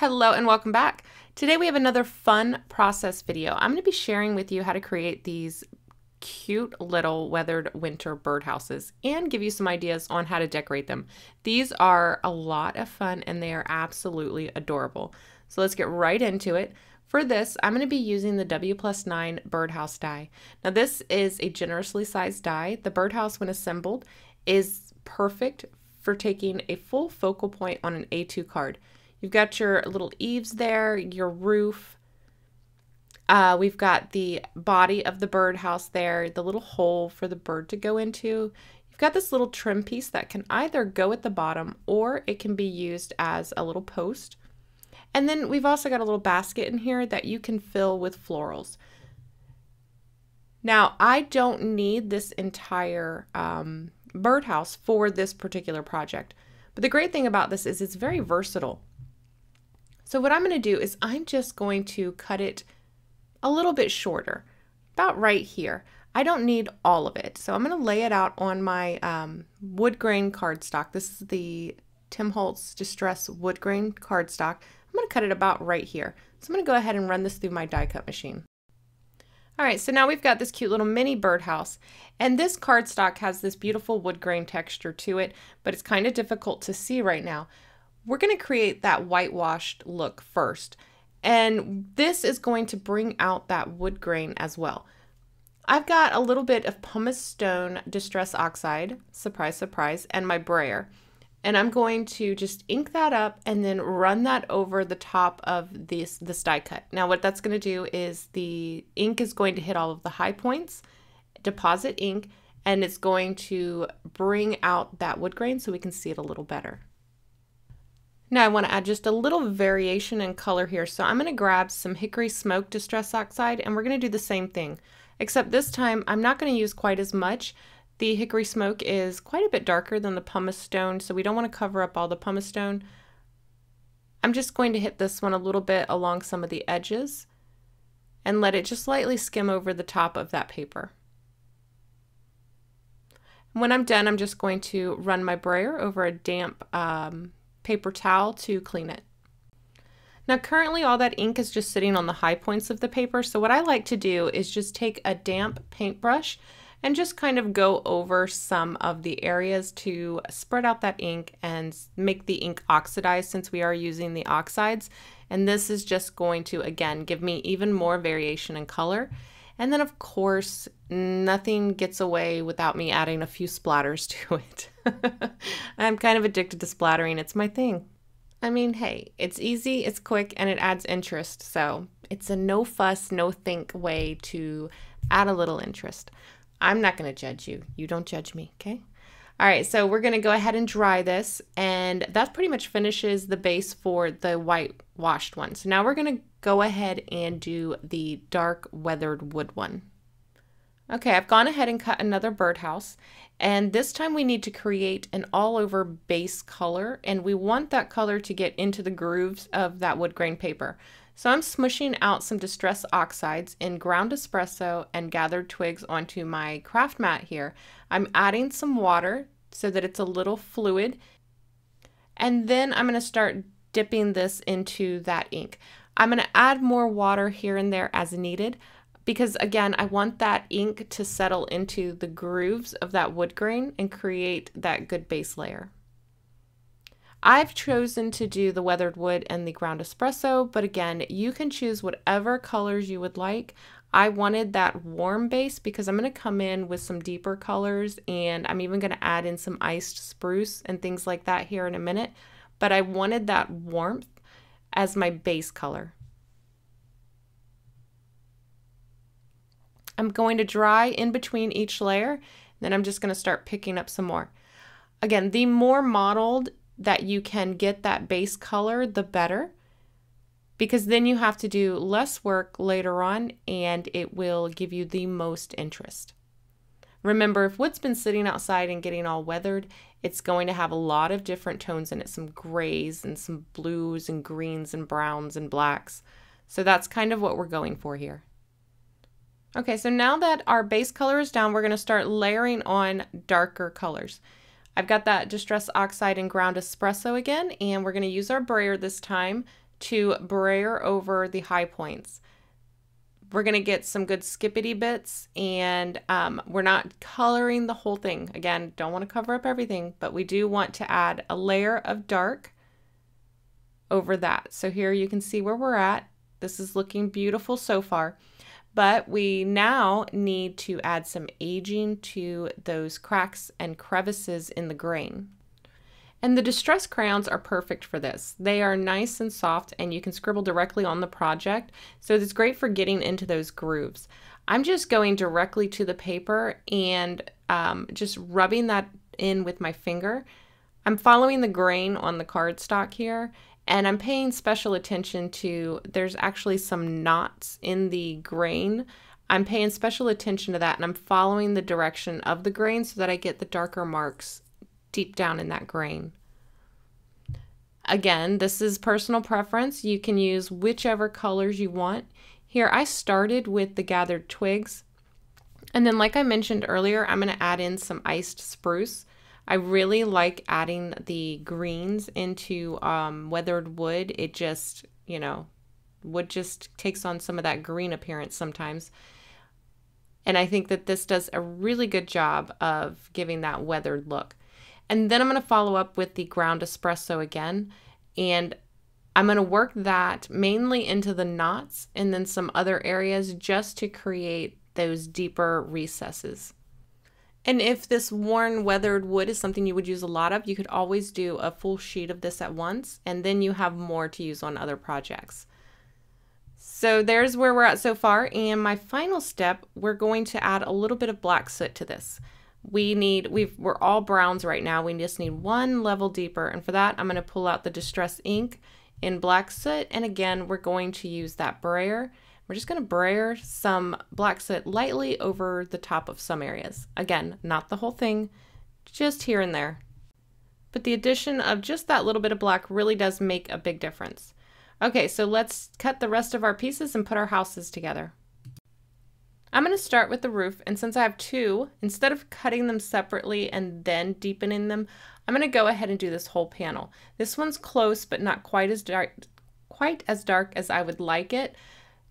Hello and welcome back. Today we have another fun process video. I'm going to be sharing with you how to create these cute little weathered winter birdhouses and give you some ideas on how to decorate them. These are a lot of fun and they are absolutely adorable. So let's get right into it. For this, I'm going to be using the WPlus9 Bird House Die. Now this is a generously sized die. The birdhouse, when assembled, is perfect for taking a full focal point on an A2 card. You've got your little eaves there, your roof. We've got the body of the birdhouse there, the little hole for the bird to go into. You've got this little trim piece that can either go at the bottom or it can be used as a little post. And then we've also got a little basket in here that you can fill with florals. Now, I don't need this entire birdhouse for this particular project, but the great thing about this is it's very versatile. So what I'm going to do is I'm just going to cut it a little bit shorter, about right here. I don't need all of it. So I'm going to lay it out on my wood grain cardstock. This is the Tim Holtz Distress wood grain cardstock. I'm going to cut it about right here. So I'm going to go ahead and run this through my die cut machine. All right, so now we've got this cute little mini birdhouse, and this cardstock has this beautiful wood grain texture to it, but it's kind of difficult to see right now. We're going to create that whitewashed look first, and this is going to bring out that wood grain as well. I've got a little bit of pumice stone Distress Oxide, surprise, surprise, and my brayer, and I'm going to just ink that up and then run that over the top of this die cut. Now what that's going to do is the ink is going to hit all of the high points, deposit ink, and it's going to bring out that wood grain so we can see it a little better. Now I want to add just a little variation in color here, so I'm going to grab some Hickory Smoke Distress Oxide and we're going to do the same thing, except this time I'm not going to use quite as much. The Hickory Smoke is quite a bit darker than the pumice stone, so we don't want to cover up all the pumice stone. I'm just going to hit this one a little bit along some of the edges and let it just lightly skim over the top of that paper. When I'm done, I'm just going to run my brayer over a damp paper towel to clean it. Now currently all that ink is just sitting on the high points of the paper, so what I like to do is just take a damp paintbrush and just kind of go over some of the areas to spread out that ink and make the ink oxidize, since we are using the oxides. And this is just going to, again, give me even more variation in color. And then of course, nothing gets away without me adding a few splatters to it. I'm kind of addicted to splattering, it's my thing. I mean, hey, it's easy, it's quick, and it adds interest. So it's a no fuss, no think way to add a little interest. I'm not going to judge you. You don't judge me, okay? All right, so we're going to go ahead and dry this, and that pretty much finishes the base for the whitewashed one. So now we're going to go ahead and do the dark weathered wood one. Okay, I've gone ahead and cut another birdhouse, and this time we need to create an all-over base color, and we want that color to get into the grooves of that wood grain paper. So I'm smushing out some Distress Oxides in ground espresso and gathered twigs onto my craft mat here. I'm adding some water so that it's a little fluid, and then I'm going to start dipping this into that ink. I'm going to add more water here and there as needed, because again, I want that ink to settle into the grooves of that wood grain and create that good base layer. I've chosen to do the weathered wood and the ground espresso, but again, you can choose whatever colors you would like. I wanted that warm base because I'm going to come in with some deeper colors, and I'm even going to add in some iced spruce and things like that here in a minute, but I wanted that warmth as my base color. I'm going to dry in between each layer, then I'm just going to start picking up some more. Again, the more mottled that you can get that base color, the better, because then you have to do less work later on and it will give you the most interest. Remember, if wood's been sitting outside and getting all weathered, it's going to have a lot of different tones in it, some grays and some blues and greens and browns and blacks. So that's kind of what we're going for here. Okay, so now that our base color is down, we're going to start layering on darker colors. I've got that Distress Oxide and ground espresso again, and we're going to use our brayer this time to brayer over the high points. We're going to get some good skippity bits, and we're not coloring the whole thing. Again, don't want to cover up everything, but we do want to add a layer of dark over that. So here you can see where we're at. This is looking beautiful so far, but we now need to add some aging to those cracks and crevices in the grain. And the Distress crayons are perfect for this. They are nice and soft, and you can scribble directly on the project, so it's great for getting into those grooves. I'm just going directly to the paper and just rubbing that in with my finger. I'm following the grain on the cardstock here, and I'm paying special attention to, there's actually some knots in the grain. I'm paying special attention to that, and I'm following the direction of the grain so that I get the darker marks deep down in that grain. Again, this is personal preference. You can use whichever colors you want. Here I started with the gathered twigs, and then like I mentioned earlier, I'm going to add in some iced spruce. I really like adding the greens into weathered wood. It just, you know, wood just takes on some of that green appearance sometimes. And I think that this does a really good job of giving that weathered look. And then I'm going to follow up with the ground espresso again, and I'm going to work that mainly into the knots and then some other areas just to create those deeper recesses. And if this worn weathered wood is something you would use a lot of, you could always do a full sheet of this at once, and then you have more to use on other projects. So there's where we're at so far, and my final step, we're going to add a little bit of black soot to this. We're all browns right now. We just need one level deeper, and for that I'm going to pull out the Distress ink in Black Soot, and again we're going to use that brayer. We're just going to brayer some black soot lightly over the top of some areas. Again, not the whole thing, just here and there, but the addition of just that little bit of black really does make a big difference. Okay, so let's cut the rest of our pieces and put our houses together. I'm going to start with the roof, and since I have two, instead of cutting them separately and then deepening them, I'm going to go ahead and do this whole panel. This one's close, but not quite as dark as I would like it,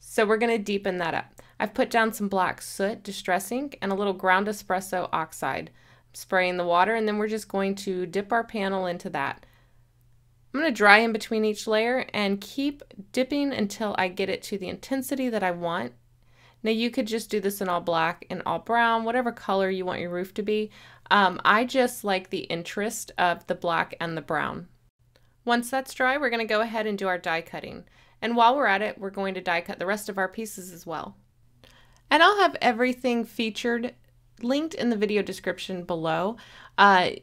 so we're going to deepen that up. I've put down some black soot distress ink and a little ground espresso oxide. I'm spraying the water, and then we're just going to dip our panel into that. I'm going to dry in between each layer and keep dipping until I get it to the intensity that I want. Now you could just do this in all black and all brown, whatever color you want your roof to be. I just like the interest of the black and the brown. Once that's dry, we're going to go ahead and do our die cutting. And while we're at it, we're going to die cut the rest of our pieces as well. And I'll have everything featured linked in the video description below.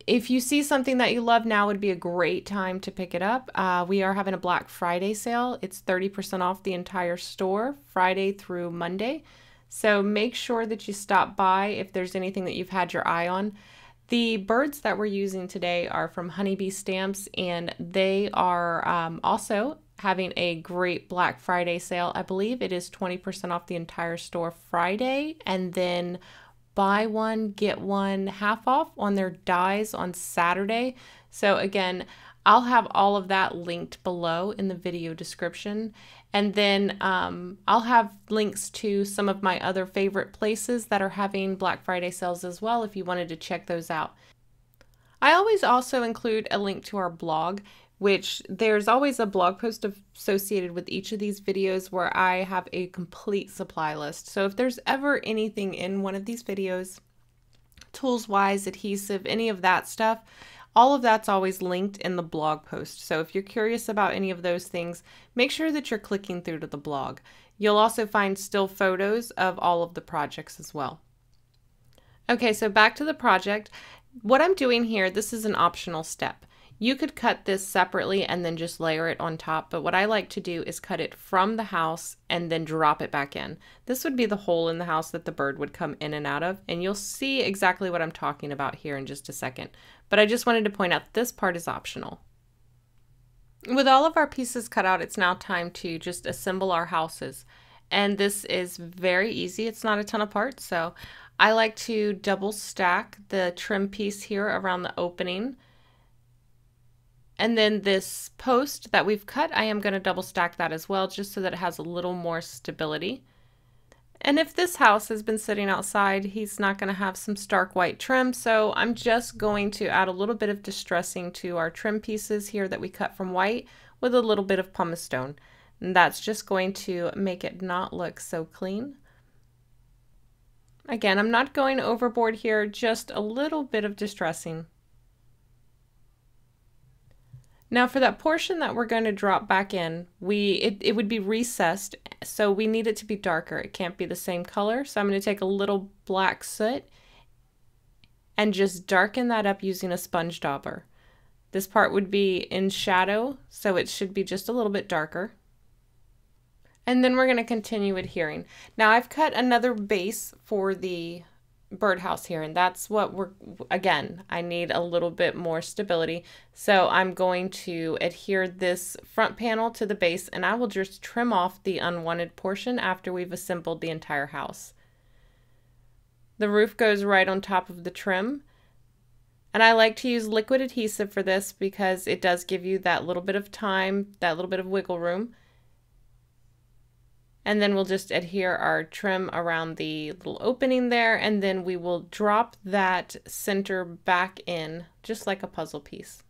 If you see something that you love, now would be a great time to pick it up. We are having a Black Friday sale. It's 30% off the entire store Friday through Monday. So make sure that you stop by if there's anything that you've had your eye on. The birds that we're using today are from Honeybee Stamps, and they are also having a great Black Friday sale. I believe it is 20% off the entire store Friday, and then buy one, get one half off on their dies on Saturday. So again, I'll have all of that linked below in the video description. And then I'll have links to some of my other favorite places that are having Black Friday sales as well if you wanted to check those out. I always also include a link to our blog, which there's always a blog post associated with each of these videos where I have a complete supply list. So if there's ever anything in one of these videos, tools-wise, adhesive, any of that stuff, all of that's always linked in the blog post. So if you're curious about any of those things, make sure that you're clicking through to the blog. You'll also find still photos of all of the projects as well. Okay, so back to the project. What I'm doing here, this is an optional step. You could cut this separately and then just layer it on top, but what I like to do is cut it from the house and then drop it back in. This would be the hole in the house that the bird would come in and out of, and you'll see exactly what I'm talking about here in just a second. But I just wanted to point out this part is optional. With all of our pieces cut out, it's now time to just assemble our houses. And this is very easy. It's not a ton of parts, so I like to double stack the trim piece here around the opening. And then this post that we've cut, I am going to double stack that as well, just so that it has a little more stability. And if this house has been sitting outside, he's not going to have some stark white trim. So I'm just going to add a little bit of distressing to our trim pieces here that we cut from white with a little bit of pumice stone. And that's just going to make it not look so clean. Again, I'm not going overboard here, just a little bit of distressing. Now for that portion that we're going to drop back in, it would be recessed, so we need it to be darker. It can't be the same color, so I'm going to take a little black soot and just darken that up using a sponge dauber. This part would be in shadow, so it should be just a little bit darker. And then we're going to continue adhering. Now I've cut another base for the birdhouse here, and that's what we're, again, I need a little bit more stability, so I'm going to adhere this front panel to the base, and I will just trim off the unwanted portion after we've assembled the entire house. The roof goes right on top of the trim, and I like to use liquid adhesive for this because it does give you that little bit of time, that little bit of wiggle room. And then we'll just adhere our trim around the little opening there, and then we will drop that center back in just like a puzzle piece.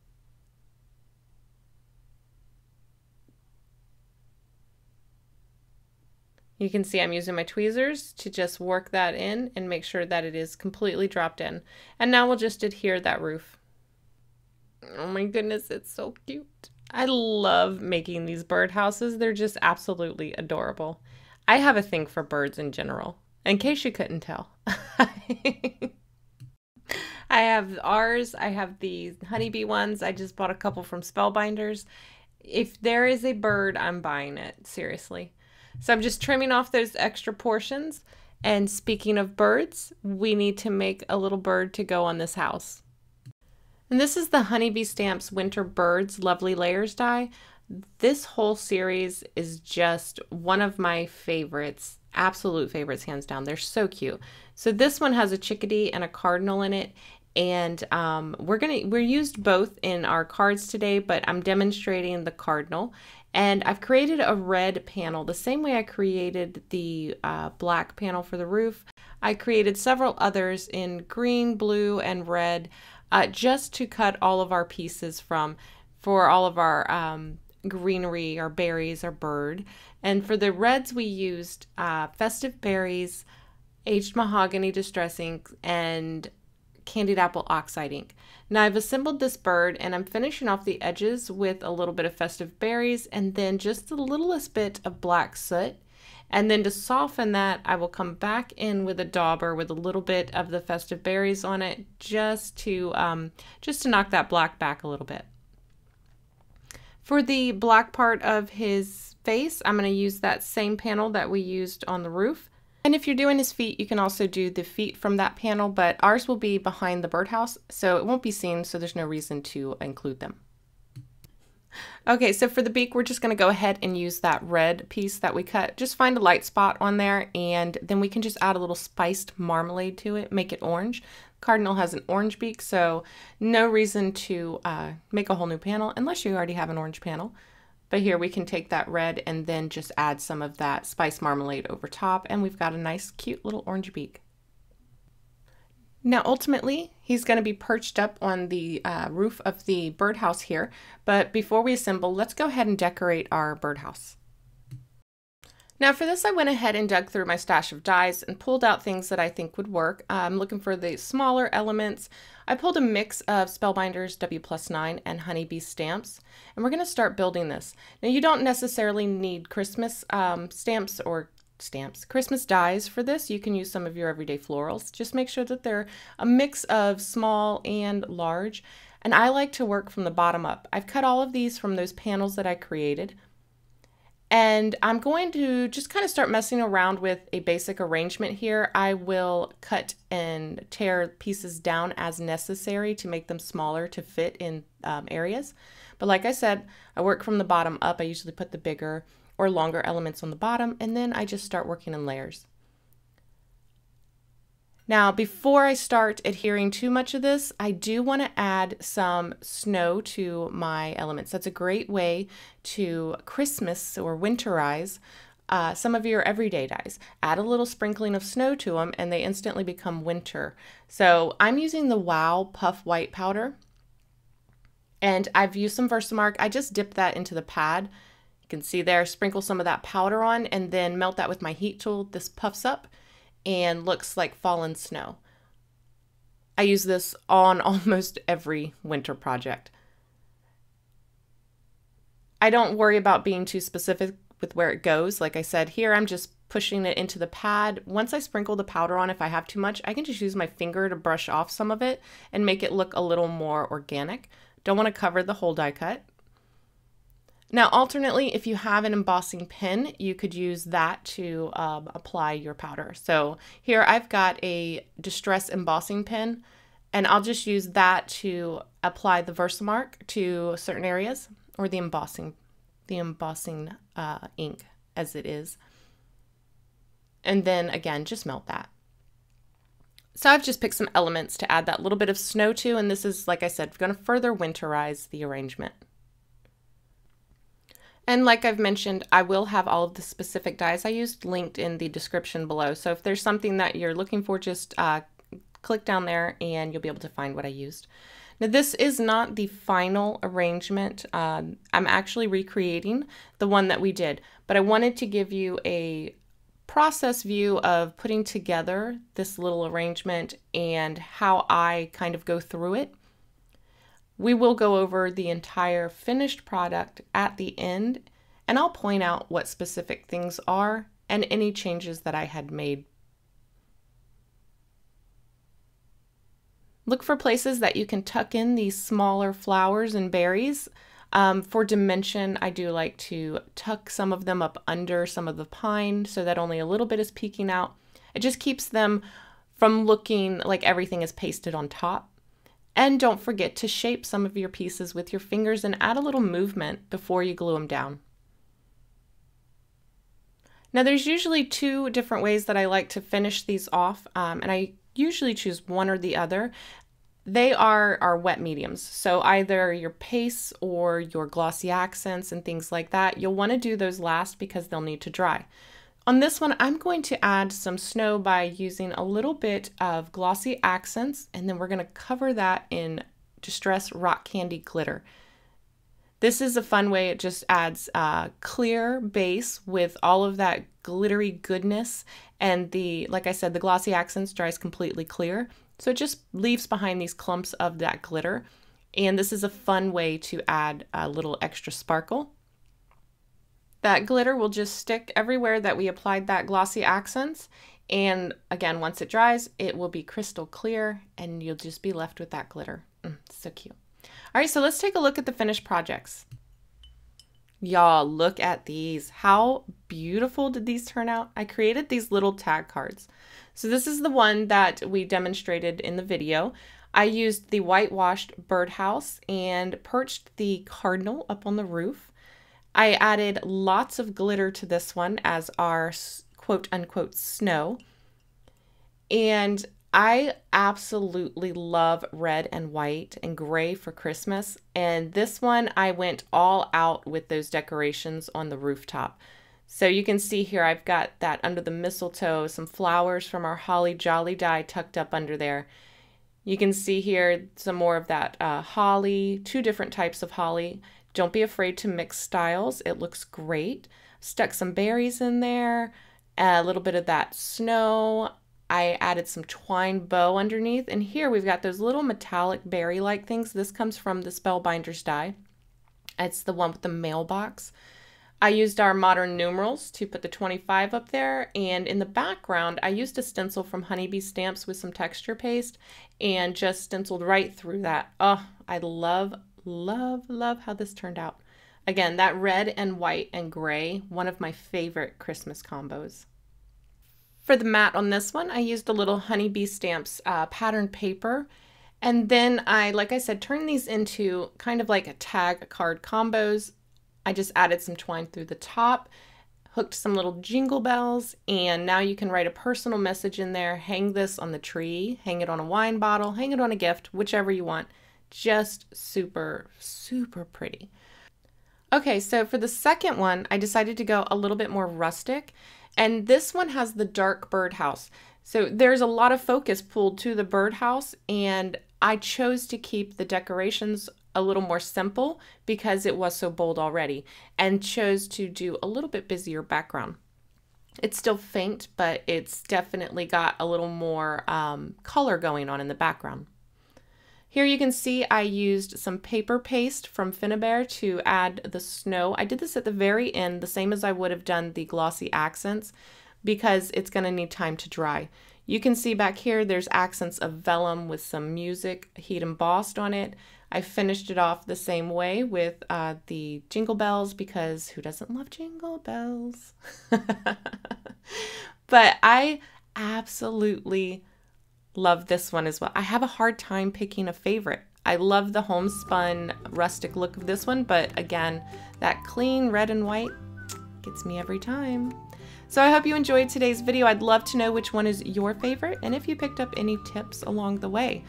You can see I'm using my tweezers to just work that in and make sure that it is completely dropped in. And now we'll just adhere that roof. Oh my goodness, it's so cute. I love making these birdhouses. They're just absolutely adorable. I have a thing for birds in general, in case you couldn't tell. I have ours. I have the honeybee ones. I just bought a couple from Spellbinders. If there is a bird, I'm buying it, seriously. So I'm just trimming off those extra portions. And speaking of birds, we need to make a little bird to go on this house. And this is the Honeybee Stamps Winter Birds Lovely Layers Die. This whole series is just one of my favorites, absolute favorites, hands down. They're so cute. So this one has a chickadee and a cardinal in it, and we're used both in our cards today, but I'm demonstrating the cardinal. And I've created a red panel the same way I created the black panel for the roof. I created several others in green, blue, and red. Just to cut all of our pieces for all of our greenery, our berries, our bird. And for the reds, we used festive berries, aged mahogany distress ink, and candied apple oxide ink. Now I've assembled this bird, and I'm finishing off the edges with a little bit of festive berries, and then just the littlest bit of black soot. And then to soften that, I will come back in with a dauber with a little bit of the festive berries on it, just to knock that black back a little bit. For the black part of his face, I'm going to use that same panel that we used on the roof. And if you're doing his feet, you can also do the feet from that panel, but ours will be behind the birdhouse, so it won't be seen, so there's no reason to include them. Okay, so for the beak, we're just going to go ahead and use that red piece that we cut. Just find a light spot on there, and then we can just add a little spiced marmalade to it, make it orange. Cardinal has an orange beak, so no reason to make a whole new panel unless you already have an orange panel. But here we can take that red and then just add some of that spiced marmalade over top, and we've got a nice, cute little orange beak. Now ultimately, he's going to be perched up on the roof of the birdhouse here, but before we assemble, let's go ahead and decorate our birdhouse. Now for this, I went ahead and dug through my stash of dies and pulled out things that I think would work. I'm looking for the smaller elements. I pulled a mix of Spellbinders, WPlus9, and Honeybee Stamps, and we're going to start building this. Now you don't necessarily need Christmas stamps or Christmas dies for this. You can use some of your everyday florals. Just make sure that they're a mix of small and large. And I like to work from the bottom up. I've cut all of these from those panels that I created. And I'm going to just kind of start messing around with a basic arrangement here. I will cut and tear pieces down as necessary to make them smaller to fit in areas. But like I said, I work from the bottom up. I usually put the bigger or longer elements on the bottom, and then I just start working in layers. Now, before I start adhering too much of this, I do want to add some snow to my elements. That's a great way to Christmas or winterize some of your everyday dyes. Add a little sprinkling of snow to them and they instantly become winter. So I'm using the WOW Puff White Powder, and I've used some Versamark. I just dipped that into the pad. You can see there, sprinkle some of that powder on and then melt that with my heat tool. This puffs up and looks like fallen snow. I use this on almost every winter project. I don't worry about being too specific with where it goes. Like I said, here I'm just pushing it into the pad. Once I sprinkle the powder on, if I have too much, I can just use my finger to brush off some of it and make it look a little more organic. Don't want to cover the whole die cut. Now, alternately, if you have an embossing pen, you could use that to apply your powder. So here I've got a Distress embossing pen, and I'll just use that to apply the Versamark to certain areas, or the embossing ink as it is. And then again, just melt that. So I've just picked some elements to add that little bit of snow to, and this is, like I said, going to further winterize the arrangement. And like I've mentioned, I will have all of the specific dyes I used linked in the description below. So if there's something that you're looking for, just click down there and you'll be able to find what I used. Now, this is not the final arrangement. I'm actually recreating the one that we did, but I wanted to give you a process view of putting together this little arrangement and how I kind of go through it. We will go over the entire finished product at the end, and I'll point out what specific things are and any changes that I had made. Look for places that you can tuck in these smaller flowers and berries. For dimension, I do like to tuck some of them up under some of the pine so that only a little bit is peeking out. It just keeps them from looking like everything is pasted on top. And don't forget to shape some of your pieces with your fingers and add a little movement before you glue them down. Now, there's usually two different ways that I like to finish these off, and I usually choose one or the other. They are our wet mediums, so either your pastes or your glossy accents and things like that. You'll want to do those last because they'll need to dry. On this one, I'm going to add some snow by using a little bit of glossy accents, and then we're going to cover that in Distress Rock Candy Glitter. This is a fun way. It just adds a clear base with all of that glittery goodness, and like I said, the glossy accents dries completely clear, so it just leaves behind these clumps of that glitter, and this is a fun way to add a little extra sparkle. That glitter will just stick everywhere that we applied that glossy accents. And again, once it dries, it will be crystal clear and you'll just be left with that glitter. So cute. All right, so let's take a look at the finished projects. Y'all, look at these. How beautiful did these turn out? I created these little tag cards. So this is the one that we demonstrated in the video. I used the whitewashed birdhouse and perched the cardinal up on the roof. I added lots of glitter to this one as our quote unquote snow. And I absolutely love red and white and gray for Christmas. And this one, I went all out with those decorations on the rooftop. So you can see here, I've got that under the mistletoe, some flowers from our Holly Jolly Die tucked up under there. You can see here some more of that holly, two different types of holly. Don't be afraid to mix styles. It looks great. Stuck some berries in there, a little bit of that snow. I added some twine bow underneath, and here we've got those little metallic berry-like things. This comes from the Spellbinders die. It's the one with the mailbox. I used our Modern Numerals to put the 25 up there, and in the background, I used a stencil from Honeybee Stamps with some texture paste and just stenciled right through that. Oh, I love how this turned out. Again, that red and white and gray, one of my favorite Christmas combos. For the mat on this one, I used a little Honeybee Stamps patterned paper, and then I, like I said, turned these into kind of like a tag card combos. I just added some twine through the top, hooked some little jingle bells, and now you can write a personal message in there, hang this on the tree, hang it on a wine bottle, hang it on a gift, whichever you want. Just super, super pretty. Okay, so for the second one, I decided to go a little bit more rustic, and this one has the dark birdhouse. So there's a lot of focus pulled to the birdhouse, and I chose to keep the decorations a little more simple because it was so bold already, and chose to do a little bit busier background. It's still faint, but it's definitely got a little more color going on in the background. Here you can see I used some paper paste from Finnabair to add the snow. I did this at the very end, the same as I would have done the Glossy Accents, because it's going to need time to dry. You can see back here there's accents of vellum with some music heat embossed on it. I finished it off the same way with the jingle bells, because who doesn't love jingle bells? But I absolutely love this one as well. I have a hard time picking a favorite. I love the homespun rustic look of this one, but again, that clean red and white gets me every time. So I hope you enjoyed today's video. I'd love to know which one is your favorite and if you picked up any tips along the way.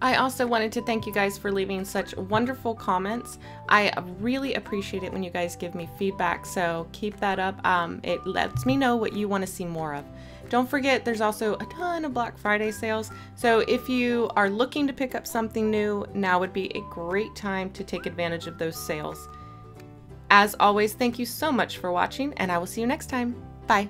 I also wanted to thank you guys for leaving such wonderful comments. I really appreciate it when you guys give me feedback, so keep that up. It lets me know what you want to see more of. Don't forget, there's also a ton of Black Friday sales, so if you are looking to pick up something new, now would be a great time to take advantage of those sales. As always, thank you so much for watching, and I will see you next time. Bye!